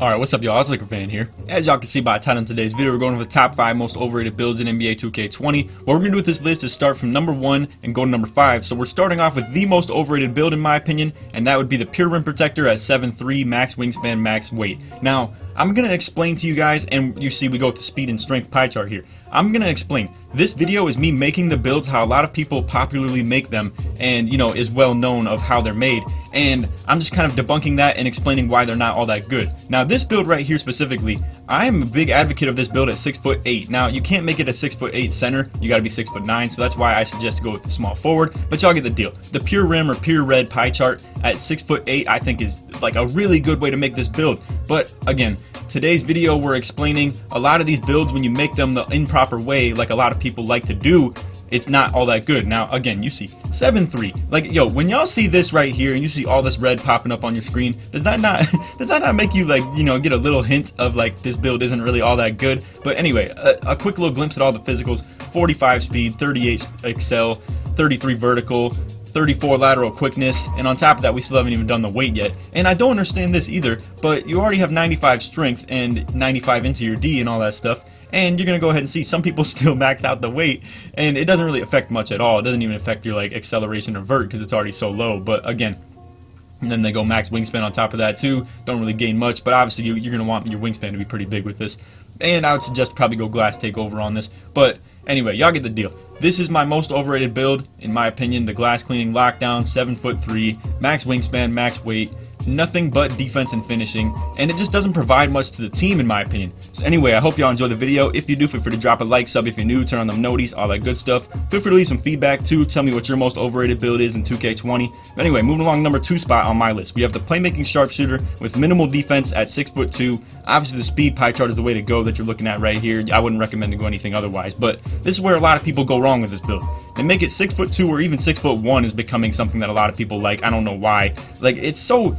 Alright, what's up y'all, it's LiquorFan here. As y'all can see by the title in today's video, we're going over the top 5 most overrated builds in NBA 2K20. What we're going to do with this list is start from number 1 and go to number 5. So we're starting off with the most overrated build in my opinion, and that would be the Pure Rim Protector at 7'3", max wingspan, max weight. Now, I'm going to explain to you guys, and you see we go with the speed and strength pie chart here. I'm going to explain. This video is me making the builds how a lot of people popularly make them, and you know, is well known of how they're made. And I'm just kind of debunking that and explaining why they're not all that good. Now this build right here specifically, I am a big advocate of this build at 6'8". Now you can't make it a 6'8" center, you gotta be 6'9", so that's why I suggest to go with the small forward, but y'all get the deal. The Pure Rim or Pure Red pie chart at 6'8" I think is like a really good way to make this build. But again, today's video we're explaining a lot of these builds when you make them the improper way, like a lot of people like to do, it's not all that good. Now again, you see 7'3", like yo, when y'all see this right here and you see all this red popping up on your screen, does that not make you, like, you know, get a little hint of like this build isn't really all that good? But anyway, a quick little glimpse at all the physicals: 45 speed, 38 excel, 33 vertical, 34 lateral quickness, and on top of that we still haven't even done the weight yet. And I don't understand this either, but you already have 95 strength and 95 into your D and all that stuff, and you're gonna go ahead and see some people still max out the weight and it doesn't really affect much at all. It doesn't even affect your like acceleration or vert because it's already so low. But again, and then they go max wingspan on top of that too. Don't really gain much, but obviously you're going to want your wingspan to be pretty big with this. And I would suggest probably go glass takeover on this. But anyway, y'all get the deal. This is my most overrated build, in my opinion. The glass cleaning lockdown, 7'3", max wingspan, max weight. Nothing but defense and finishing, and it just doesn't provide much to the team in my opinion. So anyway, I hope y'all enjoy the video. If you do, feel free to drop a like, sub if you're new, turn on them noties, all that good stuff. Feel free to leave some feedback too, tell me what your most overrated build is in 2K20. But anyway, moving along, number 2 spot on my list, we have the playmaking sharpshooter with minimal defense at 6'2". Obviously the speed pie chart is the way to go that you're looking at right here. I wouldn't recommend to go anything otherwise, but this is where a lot of people go wrong with this build. They make it 6'2" or even 6'1" is becoming something that a lot of people like. I don't know why. Like it's so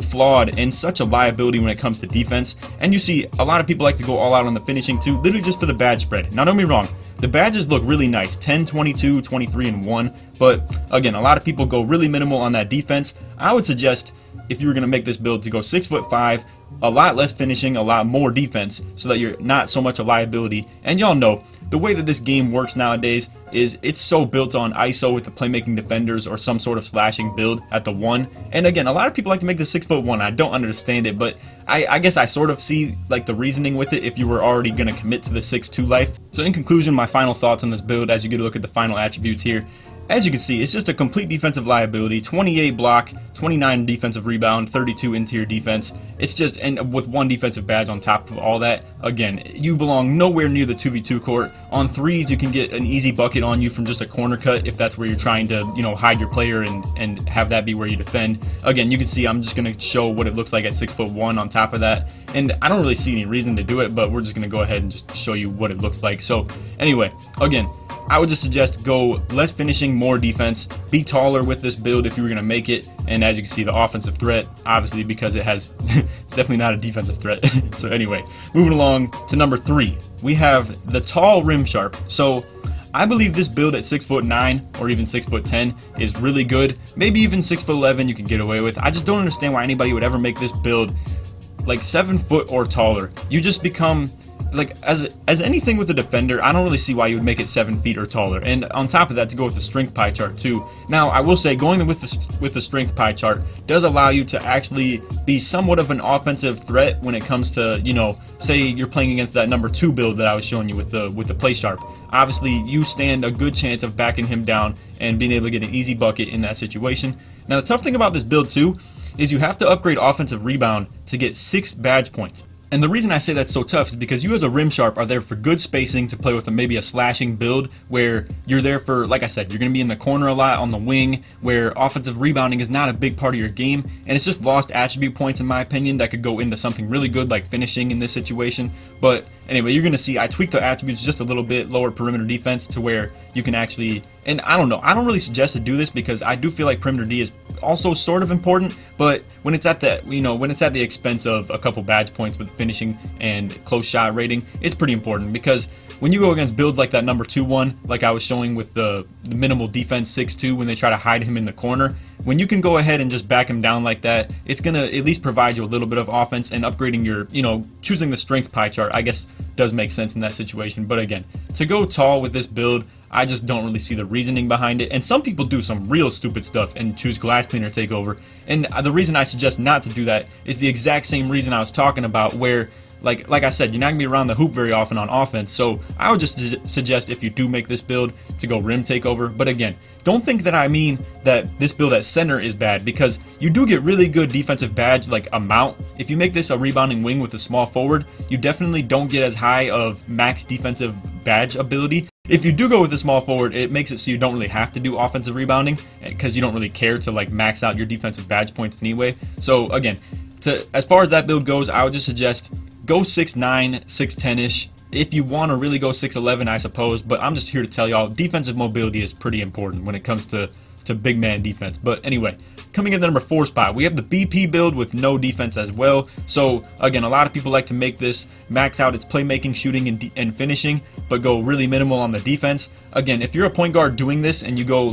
flawed and such a liability when it comes to defense. And you see a lot of people like to go all out on the finishing too, literally just for the badge spread. Now don't be wrong, the badges look really nice, 10, 22, 23, and 1, but again, a lot of people go really minimal on that defense. I would suggest if you were going to make this build to go 6'5", a lot less finishing, a lot more defense, so that you're not so much a liability. And y'all know the way that this game works nowadays is it's so built on ISO with the playmaking defenders or some sort of slashing build at the 1. And again, a lot of people like to make the 6'1". I don't understand it, but I guess I sort of see like the reasoning with it if you were already going to commit to the 6'2" life. So in conclusion, my final thoughts on this build as you get a look at the final attributes here. As you can see, it's just a complete defensive liability, 28 block, 29 defensive rebound, 32 interior defense. It's just, and with 1 defensive badge on top of all that, again, you belong nowhere near the 2v2 court. On 3s, you can get an easy bucket on you from just a corner cut if that's where you're trying to, you know, hide your player and have that be where you defend. Again, you can see I'm just going to show what it looks like at 6'1" on top of that. And I don't really see any reason to do it, but we're just going to go ahead and just show you what it looks like. So anyway, again, I would just suggest go less finishing, more defense, be taller with this build if you were going to make it. And as you can see, the offensive threat, obviously, because it has, it's definitely not a defensive threat. So anyway, moving along to number 3, we have the tall rim sharp. So I believe this build at 6'9" or even 6'10" is really good. Maybe even 6'11" you can get away with. I just don't understand why anybody would ever make this build like 7 foot or taller. You just become like as anything with a defender, I don't really see why you would make it 7 feet or taller. And on top of that, to go with the strength pie chart too. Now I will say going with the strength pie chart does allow you to actually be somewhat of an offensive threat when it comes to, you know, say you're playing against that number 2 build that I was showing you with the play sharp. Obviously you stand a good chance of backing him down and being able to get an easy bucket in that situation. Now the tough thing about this build too is you have to upgrade offensive rebound to get 6 badge points. And the reason I say that's so tough is because you as a rim sharp are there for good spacing to play with maybe a slashing build where you're there for, like I said, you're going to be in the corner a lot on the wing where offensive rebounding is not a big part of your game. And it's just lost attribute points in my opinion that could go into something really good like finishing in this situation. But anyway, you're going to see I tweaked the attributes just a little bit, lower perimeter defense to where you can actually, and I don't know, I don't really suggest to do this because I do feel like perimeter D is also sort of important, but when it's at the, you know, when it's at the expense of a couple badge points with finishing and close shot rating, it's pretty important because when you go against builds like that number 2 one, like I was showing with the minimal defense 6'2", when they try to hide him in the corner, when you can go ahead and just back him down like that, it's going to at least provide you a little bit of offense, and upgrading your, choosing the strength pie chart, I guess, does make sense in that situation. But again, to go tall with this build, I just don't really see the reasoning behind it. And some people do some real stupid stuff and choose glass cleaner takeover. And the reason I suggest not to do that is the exact same reason I was talking about, where like I said, you're not gonna be around the hoop very often on offense. So I would just suggest, if you do make this build, to go rim takeover. But again, don't think that I mean that this build at center is bad, because you do get really good defensive badge like amount. If you make this a rebounding wing with a small forward, you definitely don't get as high of max defensive badge ability. If you do go with a small forward, it makes it so you don't really have to do offensive rebounding, because you don't really care to like max out your defensive badge points anyway. So again, as far as that build goes, I would just suggest go 6'9", 6'10"-ish. If you want to really go 6'11", I suppose, but I'm just here to tell y'all defensive mobility is pretty important when it comes to big man defense. But anyway, coming in the number 4 spot, we have the BP build with no defense as well. So again, a lot of people like to make this, max out its playmaking, shooting, and finishing, but go really minimal on the defense. Again, if you're a point guard doing this and you go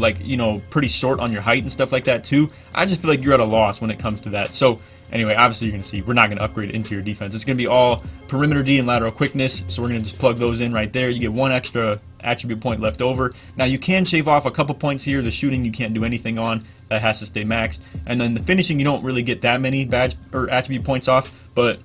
pretty short on your height and stuff like that too, I just feel like you're at a loss when it comes to that. So anyway, obviously you're going to see we're not going to upgrade interior defense. It's going to be all perimeter D and lateral quickness. So we're going to just plug those in right there. You get one extra attribute point left over. Now you can shave off a couple points here. The shooting you can't do anything on. That has to stay maxed. And then the finishing, you don't really get that many badge or attribute points off. But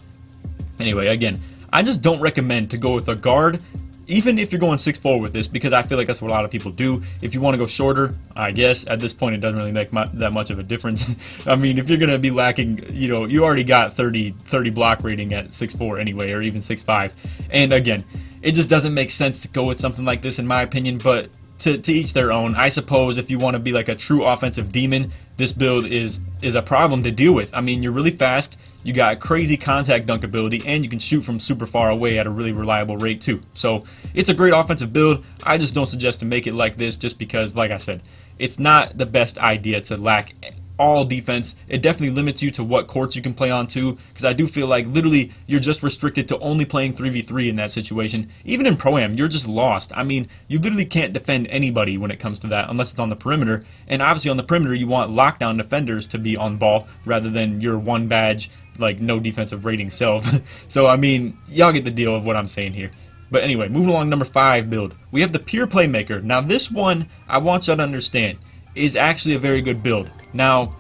anyway, again, I just don't recommend to go with a guard, even if you're going 6'4" with this, because I feel like that's what a lot of people do. If you want to go shorter, I guess at this point it doesn't really make that much of a difference. I mean, if you're going to be lacking, you already got 30 block rating at 6'4" anyway, or even 6'5". And again, it just doesn't make sense to go with something like this in my opinion, but to each their own. I suppose if you want to be like a true offensive demon, this build is a problem to deal with. I mean, you're really fast, you got crazy contact dunk ability, and you can shoot from super far away at a really reliable rate too. So it's a great offensive build. I just don't suggest to make it like this, just because, like I said, it's not the best idea to lack all defense. It definitely limits you to what courts you can play on too, because I do feel like literally you're just restricted to only playing 3v3 in that situation. Even in Pro-Am, you're just lost. I mean, you literally can't defend anybody when it comes to that, unless it's on the perimeter. And obviously on the perimeter, you want lockdown defenders to be on ball rather than your one badge, like no defensive rating self. So I mean, y'all get the deal of what I'm saying here. But anyway, moving along, number 5 build, we have the pure playmaker. Now this one, I want y'all to understand, is actually a very good build. Now,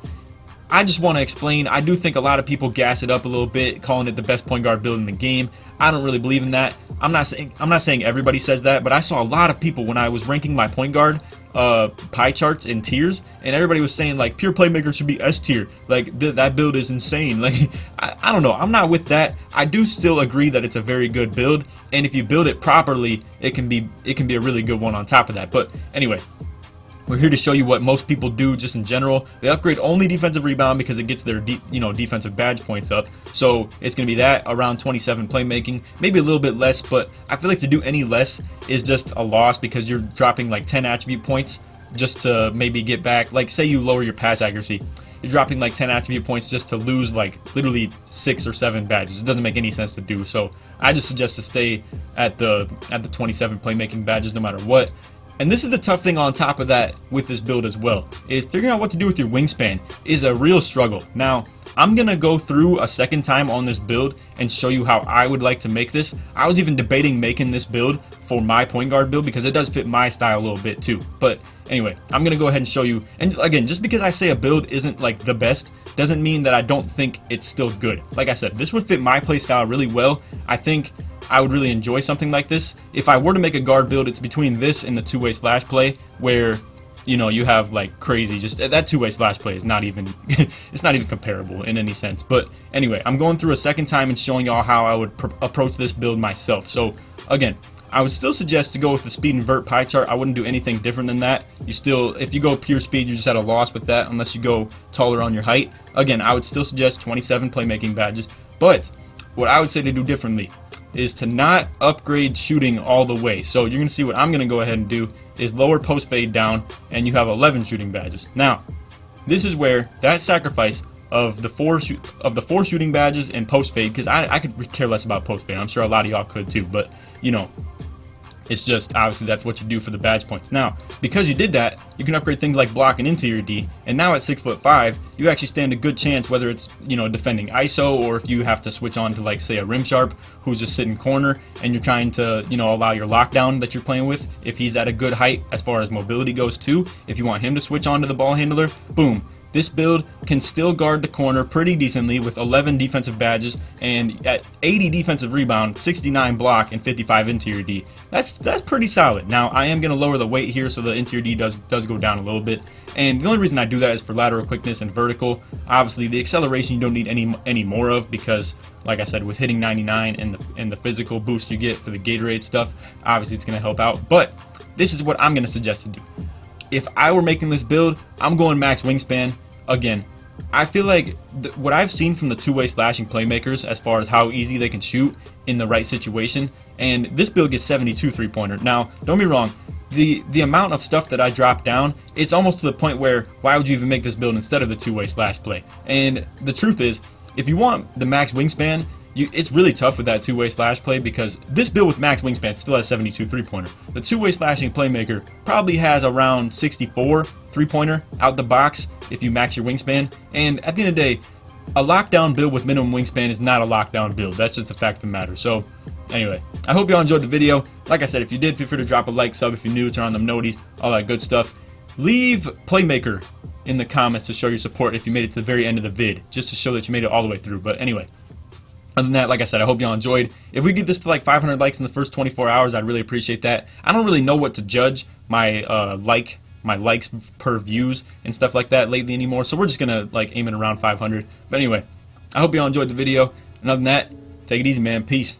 I just want to explain, I do think a lot of people gas it up a little bit, calling it the best point guard build in the game. I don't really believe in that. I'm not saying everybody says that, but I saw a lot of people when I was ranking my point guard pie charts in tiers, and everybody was saying like pure playmaker should be S tier, like that build is insane. Like I don't know, I'm not with that. I do still agree that it's a very good build, and if you build it properly, it can be a really good one on top of that. But anyway, we're here to show you what most people do just in general. They upgrade only defensive rebound because it gets their defensive badge points up. So it's going to be that around 27 playmaking, maybe a little bit less, but I feel like to do any less is just a loss, because you're dropping like 10 attribute points just to maybe get back. Like say you lower your pass accuracy, you're dropping like 10 attribute points just to lose like literally 6 or 7 badges. It doesn't make any sense to do. So I just suggest to stay at the 27 playmaking badges no matter what. And this is the tough thing on top of that with this build as well, is figuring out what to do with your wingspan is a real struggle. Now, I'm going to go through a second time on this build and show you how I would like to make this. I was even debating making this build for my point guard build because it does fit my style a little bit too. But anyway, I'm going to go ahead and show you. And again, just because I say a build isn't like the best doesn't mean that I don't think it's still good. Like I said, this would fit my play style really well. I think I would really enjoy something like this. If I were to make a guard build, it's between this and the two-way slash play, where you have like crazy, just that two-way slash play is not even it's not even comparable in any sense. But anyway, I'm going through a second time and showing y'all how I would approach this build myself. So again, I would still suggest to go with the speed and vert pie chart. I wouldn't do anything different than that. You still, if you go pure speed, you're just at a loss with that unless you go taller on your height. Again, I would still suggest 27 playmaking badges, but what I would say to do differently is to not upgrade shooting all the way. So you're gonna see what I'm gonna go ahead and do is lower post fade down, and you have 11 shooting badges. Now, this is where that sacrifice of the four shooting badges and post fade, because I could care less about post fade. I'm sure a lot of y'all could too, but It's just, obviously, that's what you do for the badge points. Now, because you did that, you can upgrade things like blocking into your D, and now at 6'5", you actually stand a good chance, whether it's, you know, defending ISO, or if you have to switch on to, like, say, a rim sharp who's just sitting corner, and you're trying to, you know, allow your lockdown that you're playing with, if he's at a good height as far as mobility goes too, if you want him to switch on to the ball handler, boom. This build can still guard the corner pretty decently with 11 defensive badges and at 80 defensive rebound, 69 block, and 55 interior D. That's pretty solid. Now, I am going to lower the weight here so the interior D does go down a little bit. And the only reason I do that is for lateral quickness and vertical. Obviously, the acceleration you don't need any more of because, like I said, with hitting 99 and the physical boost you get for the Gatorade stuff, obviously it's going to help out. But this is what I'm going to suggest to do. If I were making this build, I'm going max wingspan. Again, I feel like what I've seen from the two-way slashing playmakers as far as how easy they can shoot in the right situation, and this build gets 72 three-pointer. Now, don't be wrong, the amount of stuff that I drop down, it's almost to the point where why would you even make this build instead of the two-way slash play? And the truth is, if you want the max wingspan, it's really tough with that two-way slash play because this build with max wingspan still has 72 three-pointer. The two-way slashing playmaker probably has around 64 three-pointer out the box if you max your wingspan. And at the end of the day, a lockdown build with minimum wingspan is not a lockdown build. That's just a fact of the matter. So anyway, I hope y'all enjoyed the video. Like I said, if you did, feel free to drop a like, sub if you're new, turn on them noties, all that good stuff. Leave playmaker in the comments to show your support if you made it to the very end of the vid, just to show that you made it all the way through. But anyway, other than that, like I said, I hope y'all enjoyed. If we get this to like 500 likes in the first 24 hours, I'd really appreciate that. I don't really know what to judge my my likes per views and stuff like that lately anymore, so we're just gonna like aim it around 500. But anyway, I hope y'all enjoyed the video. And other than that, take it easy, man. Peace.